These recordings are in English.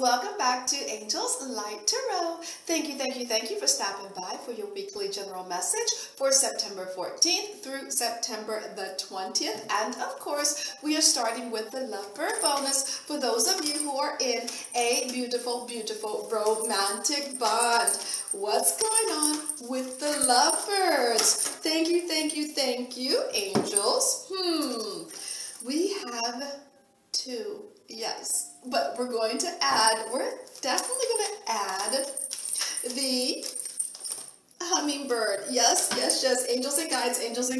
welcome back to Angels Light Tarot. Thank you for stopping by for your weekly general message for September 14th through September the 20th. And of course, we are starting with the love bird bonus for those of you who are in a beautiful, beautiful romantic bond. What's going on with the love birds? Thank you, angels. We have two. Yes, but we're going to add, the hummingbird. Yes, angels and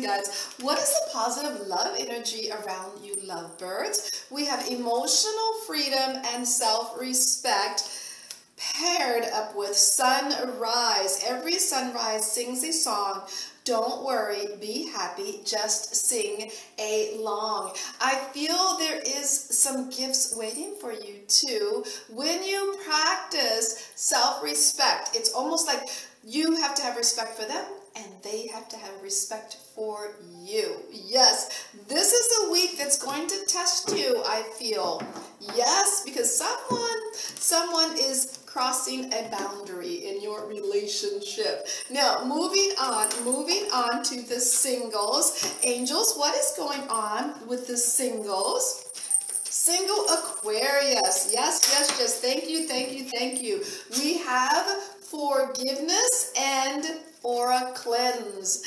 guides. What is the positive love energy around you, lovebirds? We have emotional freedom and self-respect paired up with sunrise. Every sunrise sings a song. Don't worry, be happy, just sing along. I feel there is some gifts waiting for you too. When you practice self-respect, it's almost like you have to have respect for them and they have to have respect for you. Yes, this is a week that's going to test you, I feel. Yes, because someone is crossing a boundary in your relationship. Now, moving on to the singles. Angels, what is going on with the singles? Single Aquarius. Yes. Thank you. We have forgiveness and aura cleanse.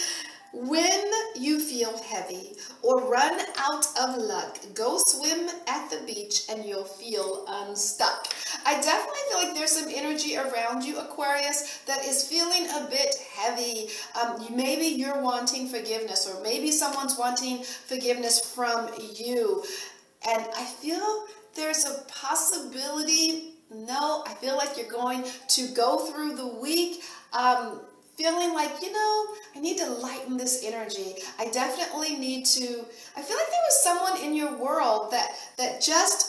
When you feel heavy or run out of luck, go swim at the beach and you'll feel unstuck. I definitely feel like there's some energy around you, Aquarius, that is feeling a bit heavy. Maybe you're wanting forgiveness, or maybe someone's wanting forgiveness from you. And I feel there's a possibility, I feel like you're going to go through the week feeling like, I need to lighten this energy. I definitely need to, I feel like there was someone in your world that just,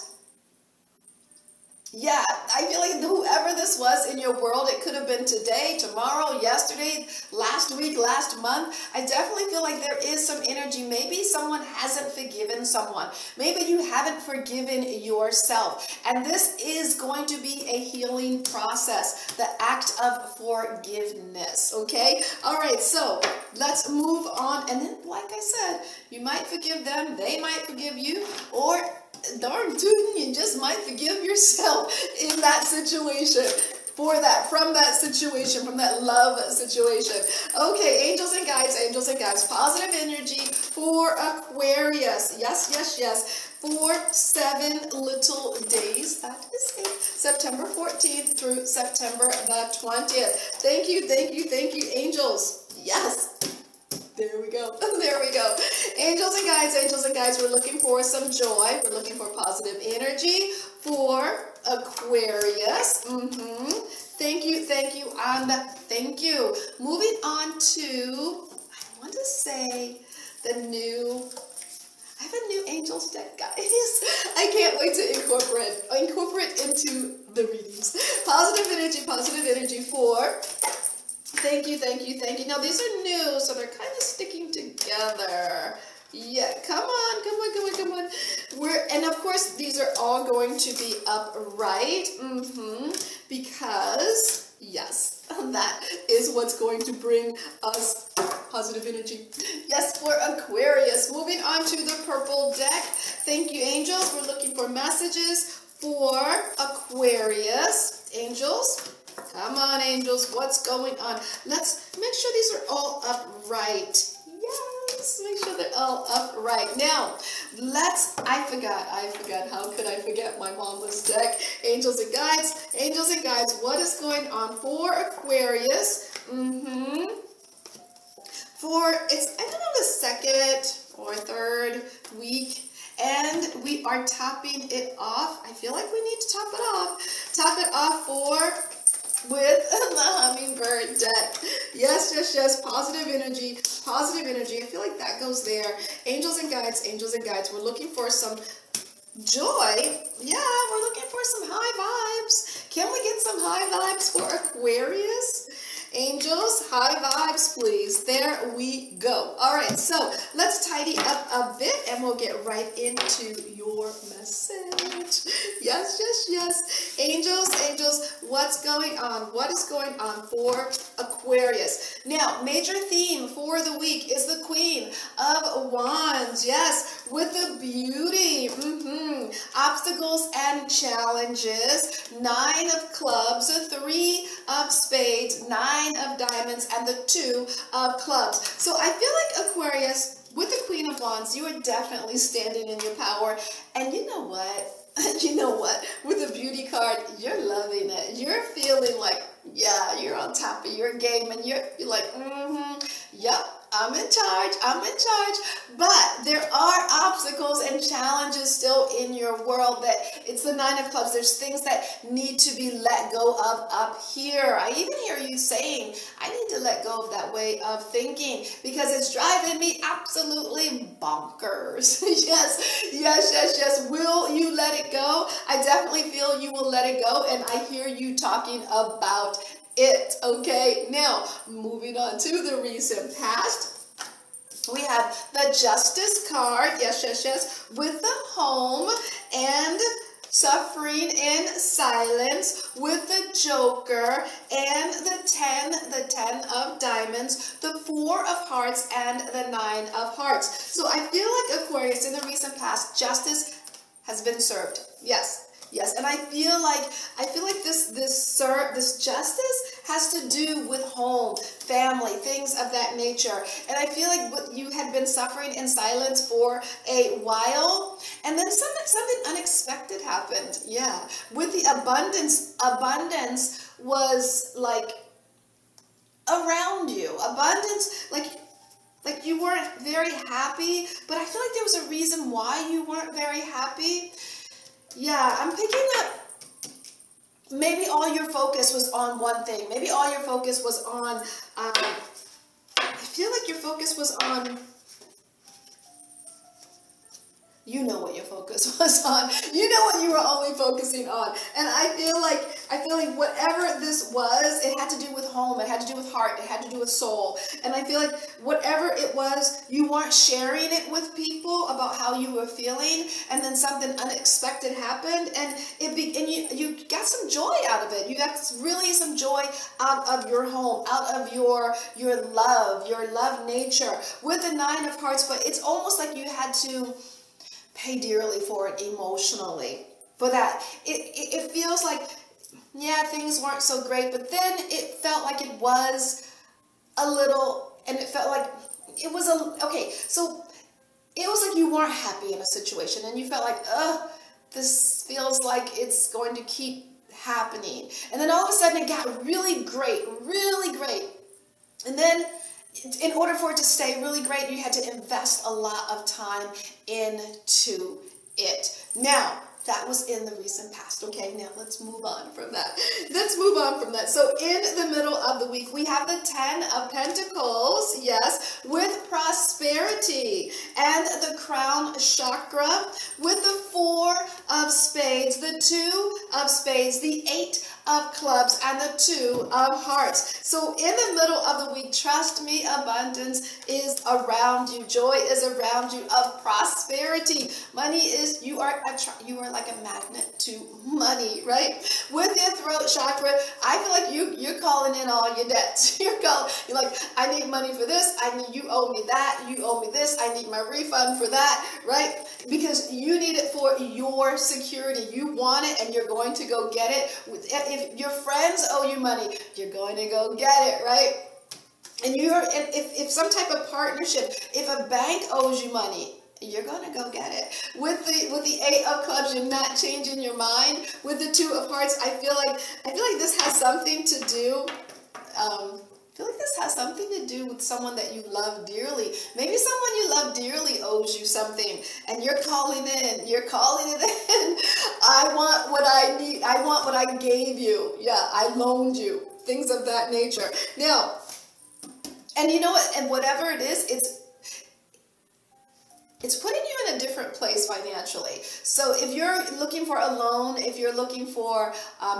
I feel like whoever this was in your world, it could have been today, tomorrow, yesterday, last week, last month. I definitely feel like there is some energy. Maybe someone hasn't forgiven someone. Maybe you haven't forgiven yourself. And this is going to be a healing process, the act of forgiveness, okay? All right, so let's move on. And then, like I said, you might forgive them, they might forgive you, or darn tootin', you just might forgive yourself in that situation, from that love situation. Okay, angels and guides, positive energy for Aquarius. Yes. For 7 little days, that is it, September 14th through September the 20th. Thank you, angels. Yes. There we go. Angels and guides, we're looking for some joy. We're looking for positive energy for Aquarius. Thank you, Anda. Thank you. Moving on to, I want to say, I have a new angels deck, guys. I can't wait to incorporate into the readings. Positive energy for... Thank you. Now, these are new, so they're kind of sticking together. Yeah, come on. And of course, these are all going to be upright, because, yes, that is what's going to bring us positive energy. Yes, for Aquarius. Moving on to the purple deck. Thank you, angels. We're looking for messages for Aquarius. Angels. Come on, angels, what's going on? Let's make sure these are all upright. Yes, make sure they're all upright. Now, I forgot. How could I forget my mama's deck? Angels and guides, what is going on for Aquarius? I don't know, the second or third week. And we are topping it off. I feel like we need to top it off. With the hummingbird deck. Yes, positive energy. I feel like that goes there. Angels and guides, we're looking for some joy. Yeah, we're looking for some high vibes. Can we get some high vibes for Aquarius? Angels, high vibes, please. There we go. All right, so let's tidy up a bit and we'll get right into your message. Yes, yes, yes. Angels, angels, what's going on? What is going on for Aquarius? Now, major theme for the week is the Queen of Wands. Yes, with the beauty. Obstacles and challenges. 9 of clubs, 3 of spades, 9 of diamonds, and the 2 of clubs. So I feel like Aquarius, with the Queen of Wands, you are definitely standing in your power. And you know what? You know what? With the beauty card, you're loving it. You're feeling like, yeah, you're on top of your game. And you're like, yep, I'm in charge. I'm in charge. But there are obstacles and challenges still in your world. That it's the 9 of clubs. There's things that need to be let go of up here. I even hear you saying, I need to let go of that way of thinking because it's driving me absolutely bonkers. Yes, yes, yes, yes. Will you let it go? I definitely feel you will let it go. And I hear you talking about it. Okay, now moving on to the recent past. We have the Justice card, yes, yes, yes, with the Home and Suffering in Silence, with the Joker and the 10 of diamonds, the 4 of hearts, and the 9 of hearts. So I feel like Aquarius, in the recent past, justice has been served. Yes. Yes, and I feel like this justice has to do with home, family, things of that nature. And I feel like what you had been suffering in silence for a while, and then something unexpected happened. Yeah, with the abundance was like around you. Abundance, like you weren't very happy, but I feel like there was a reason why you weren't very happy. Yeah, I'm picking up maybe all your focus was on one thing. Maybe all your focus was on, I feel like your focus was on, you know what your focus was on. You know what you were only focusing on. And I feel like whatever this was, it had to do with home. It had to do with heart. It had to do with soul. And I feel like whatever it was, you weren't sharing it with people about how you were feeling. And then something unexpected happened. And you got some joy out of it. You got really some joy out of your home, out of your love nature. With the 9 of hearts, but it's almost like you had to pay dearly for it emotionally. For that, it feels like, yeah, things weren't so great, but then it felt like it was a little, and it felt like it was a, okay, so it was like you weren't happy in a situation, and you felt like, ugh, this feels like it's going to keep happening. And then all of a sudden it got really great, really great. And then in order for it to stay really great, you had to invest a lot of time into it. Now, that was in the recent past. Okay, now let's move on from that. Let's move on from that. So in the middle of the week, we have the 10 of Pentacles, yes, with prosperity, and the crown chakra, with the 4 of spades, the 2 of spades, the 8 of clubs, and the 2 of hearts. So in the middle of the week, trust me, abundance is around you. Joy is around you, of prosperity. Money is, you are like a magnet to money, right? With your throat chakra, I feel like you're calling in all your debts. You're like, I need money for this. You owe me that. You owe me this. I need my refund for that, right? Because you need it for your security. You want it, and you're going to go get it. If your friends owe you money, you're going to go get it, right? And if some type of partnership, if a bank owes you money, you're going to go get it. With the 8 of clubs, you're not changing your mind. With the 2 of hearts, I feel like this has something to do, I feel like this has something to do with someone that you love dearly. Maybe someone you love dearly owes you something, and you're calling it in. I want what I need. I want what I gave you. Yeah, I loaned you. Things of that nature. Now, and you know what? And whatever it is, It's putting you in a different place financially. So if you're looking for a loan, if you're looking for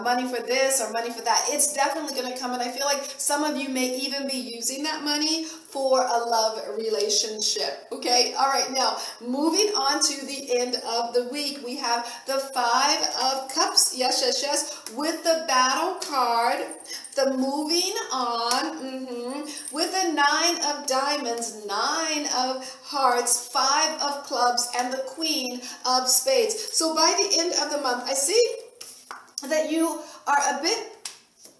money for this or money for that, it's definitely going to come. And I feel like some of you may even be using that money for a love relationship. Okay. All right. Now, moving on to the end of the week, we have the 5 of Cups. Yes, yes, yes. With the Battle card, the moving on, with the 9 of Diamonds, 9 of Hearts, 5 of Clubs, and the Queen of Spades. So by the end of the month, I see that you are a bit,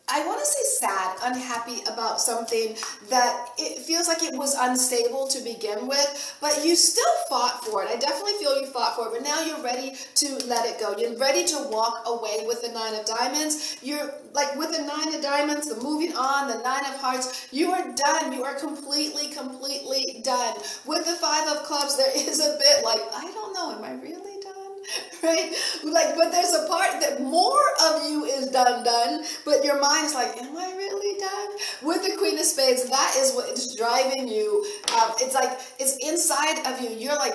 I want to say, sad, unhappy about something that it feels like it was unstable to begin with, but you still fought for it. I definitely feel you fought for it, but now you're ready to let it go. You're ready to walk away with the 9 of Diamonds. You're like, with the 9 of Diamonds, the moving on, the 9 of Hearts, you are done. You are completely, completely done. With the 5 of Clubs, there is a bit like, I don't know, am I really? Right? Like, but there's a part that more of you is done, but your mind's like, am I really done? With the Queen of Spades, that is what is driving you. It's like, it's inside of you. You're like,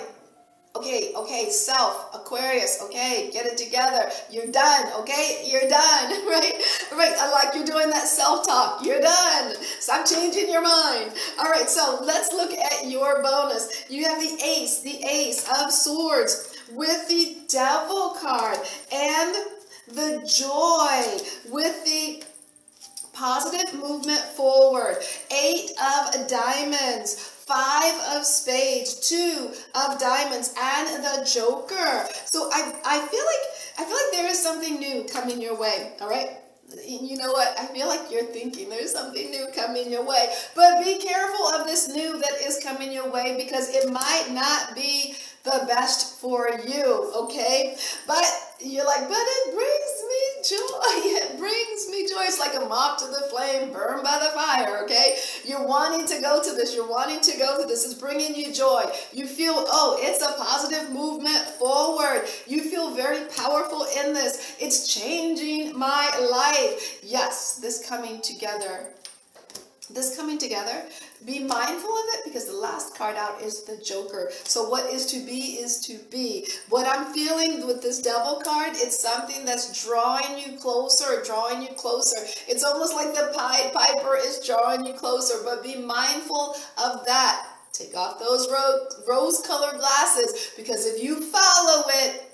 okay, self, Aquarius, okay, get it together. You're done, okay? You're done, right? Right, I like you're doing that self-talk. You're done. Stop changing your mind. All right, so let's look at your bonus. You have the Ace of Swords. With the Devil card and the Joy, with the positive movement forward, 8 of Diamonds, 5 of Spades, 2 of Diamonds, and the Joker. So I feel like there is something new coming your way. All right. You know what? I feel like you're thinking there's something new coming your way, but be careful of this new that is coming your way, because it might not be the best for you, okay? But you're like, but it brings me joy. It brings me joy. It's like a moth to the flame, burned by the fire, okay? You're wanting to go to this. You're wanting to go to this. It's bringing you joy. You feel, oh, it's a positive movement forward. You feel very powerful in this. It's changing my life. Yes, this coming together. This coming together, be mindful of it, because the last card out is the Joker. So what is to be is to be. What I'm feeling with this Devil card, it's something that's drawing you closer, drawing you closer. It's almost like the Pied Piper is drawing you closer, but be mindful of that. Take off those rose-colored glasses, because if you follow it,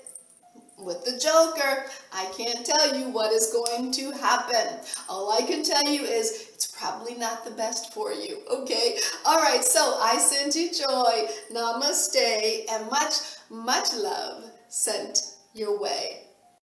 with the Joker, I can't tell you what is going to happen. All I can tell you is it's probably not the best for you, okay? All right, so I send you joy, namaste, and much, much love sent your way.